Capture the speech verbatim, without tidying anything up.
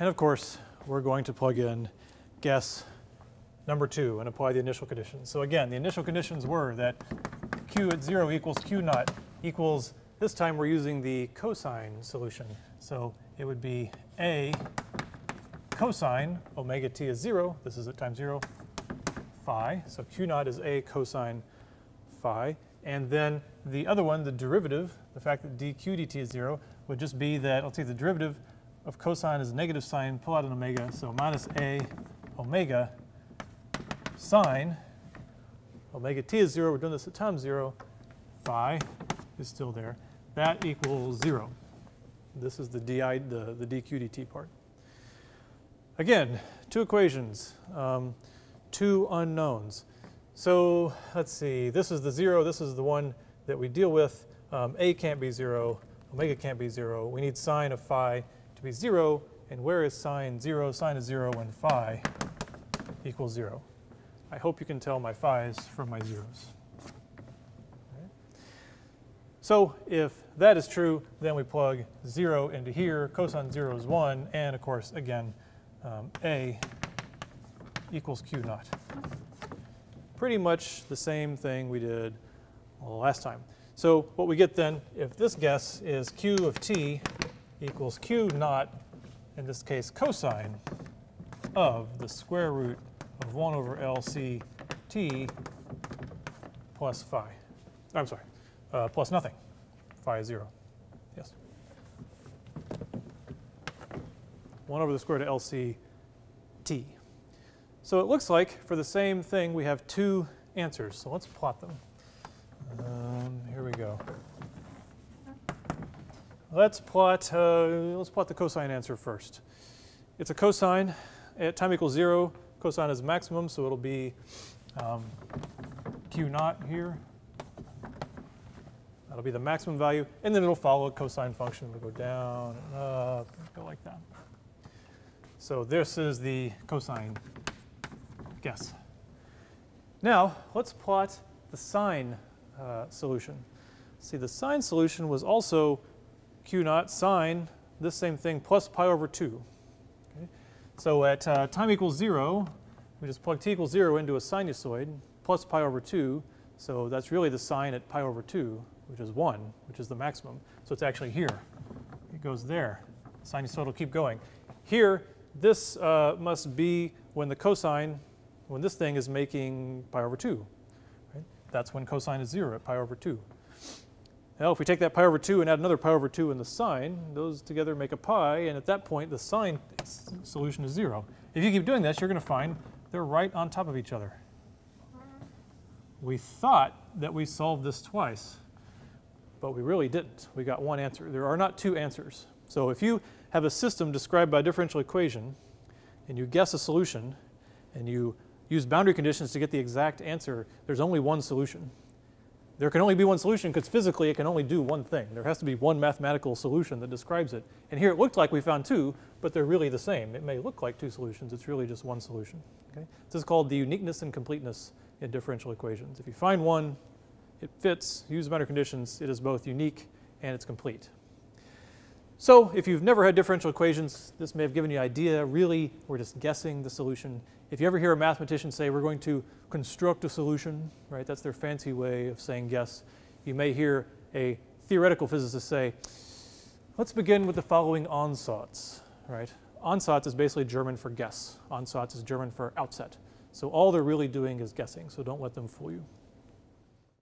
And of course, we're going to plug in guess number two and apply the initial conditions. So again, the initial conditions were that Q at zero equals Q naught equals, this time we're using the cosine solution. So it would be A cosine omega t is zero, this is at time zero, phi. So Q naught is A cosine phi. And then the other one, the derivative, the fact that dq dt is zero, would just be that, let's see, the derivative of cosine is negative sine, pull out an omega, so minus A omega sine, omega t is zero, we're doing this at time zero, phi is still there. That equals zero. This is the di, the, the dq dt part. Again, two equations, um, two unknowns. So let's see, this is the zero, this is the one that we deal with. Um, A can't be zero, omega can't be zero. We need sine of phi to be zero, and where is sine zero? Sine is zero when phi equals zero. I hope you can tell my phi's from my zeros. So if that is true, then we plug zero into here, cosine zero is one, and of course, again, um, A equals Q naught. Pretty much the same thing we did last time. So what we get then, if this guess is Q of t equals Q naught, in this case, cosine of the square root of one over L C t plus phi. I'm sorry. Uh, plus nothing, phi is zero, yes. one over the square root of L C t. So it looks like for the same thing, we have two answers. So let's plot them. Um, here we go. Let's plot, uh, let's plot the cosine answer first. It's a cosine at time equals zero. Cosine is maximum, so it'll be um, Q naught here. That'll be the maximum value, and then it'll follow a cosine function. It'll go down and up, go like that. So this is the cosine guess. Now, let's plot the sine uh, solution. See, the sine solution was also Q naught sine, this same thing, plus pi over two. Okay? So at uh, time equals zero, we just plug t equals zero into a sinusoid, plus pi over two. So that's really the sine at pi over two, which is one, which is the maximum. So it's actually here. It goes there. Sinusoid will keep going. Here, this uh, must be when the cosine, when this thing is making pi over two. Right? That's when cosine is zero at pi over two. Now, if we take that pi over two and add another pi over two in the sine, those together make a pi. And at that point, the sine solution is zero. If you keep doing this, you're going to find they're right on top of each other. We thought that we solved this twice, but we really didn't. We got one answer. There are not two answers. So if you have a system described by a differential equation, and you guess a solution, and you use boundary conditions to get the exact answer, there's only one solution. There can only be one solution because physically it can only do one thing. There has to be one mathematical solution that describes it. And here it looked like we found two, but they're really the same. It may look like two solutions. It's really just one solution. Okay? This is called the uniqueness and completeness in differential equations. If you find one, it fits, use boundary conditions, it is both unique and it's complete. So if you've never had differential equations, this may have given you an idea. Really, we're just guessing the solution. If you ever hear a mathematician say, we're going to construct a solution, right? That's their fancy way of saying guess. You may hear a theoretical physicist say, let's begin with the following ansatz, right? Ansatz is basically German for guess. Ansatz is German for outset. So all they're really doing is guessing, so don't let them fool you.